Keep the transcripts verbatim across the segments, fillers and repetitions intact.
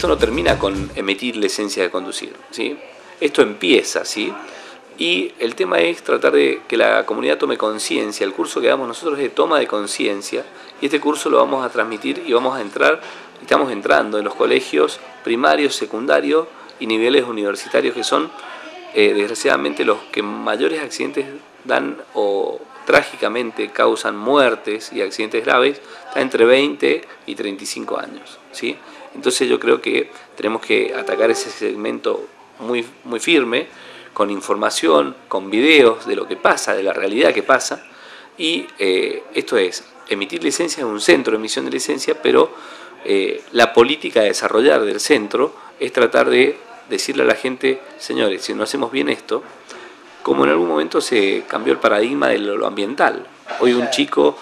esto no termina con emitir licencia de conducir, ¿sí? Esto empieza, ¿sí? Y el tema es tratar de que la comunidad tome conciencia. El curso que damos nosotros es de toma de conciencia, y este curso lo vamos a transmitir y vamos a entrar, estamos entrando en los colegios primarios, secundarios y niveles universitarios, que son eh, desgraciadamente los que mayores accidentes dan o trágicamente causan muertes y accidentes graves, está entre veinte y treinta y cinco años, ¿sí? Entonces yo creo que tenemos que atacar ese segmento muy, muy firme, con información, con videos de lo que pasa, de la realidad que pasa, y eh, esto es, emitir licencia es un centro de emisión de licencia, pero eh, la política a desarrollar del centro es tratar de decirle a la gente, señores, si no hacemos bien esto, como en algún momento se cambió el paradigma de lo ambiental. Hoy un chico,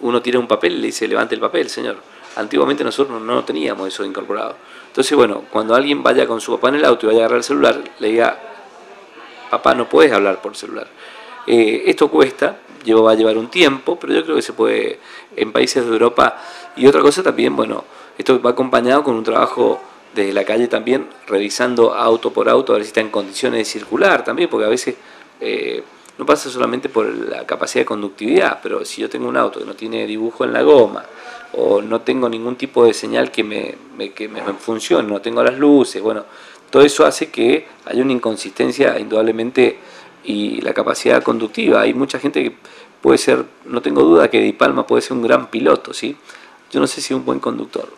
uno tira un papel y le dice, levante el papel, señor. Antiguamente nosotros no teníamos eso incorporado. Entonces, bueno, cuando alguien vaya con su papá en el auto y vaya a agarrar el celular, le diga, papá, no puedes hablar por celular. Eh, esto cuesta, llevo, va a llevar un tiempo, pero yo creo que se puede en países de Europa. Y otra cosa también, bueno, esto va acompañado con un trabajo desde la calle también, revisando auto por auto, a ver si está en condiciones de circular también, porque a veces eh, no pasa solamente por la capacidad de conductividad, pero si yo tengo un auto que no tiene dibujo en la goma, o no tengo ningún tipo de señal que me, me, que me funcione, no tengo las luces, bueno, todo eso hace que haya una inconsistencia indudablemente, y la capacidad conductiva. Hay mucha gente que puede ser, no tengo duda que Di Palma puede ser un gran piloto, ¿sí? Yo no sé si es un buen conductor,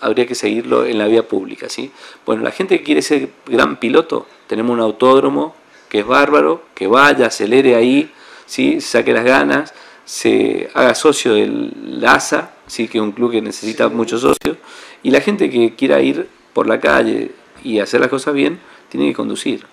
habría que seguirlo en la vía pública, ¿sí? Bueno, la gente que quiere ser gran piloto, tenemos un autódromo que es bárbaro, que vaya, acelere ahí, ¿sí? Saque las ganas, se haga socio del A S A, ¿sí? Que es un club que necesita muchos socios, y la gente que quiera ir por la calle y hacer las cosas bien, tiene que conducir.